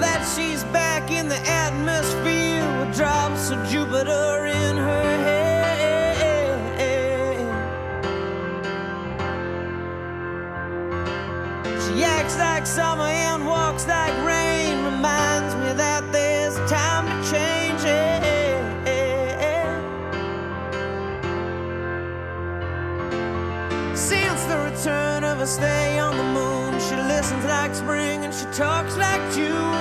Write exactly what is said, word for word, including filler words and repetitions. that she's back in the atmosphere with drops of Jupiter in her head. She acts like summer and walks like rain, reminds me that there's time to change. Since the return of a stay on the moon, she listens like spring and she talks like June.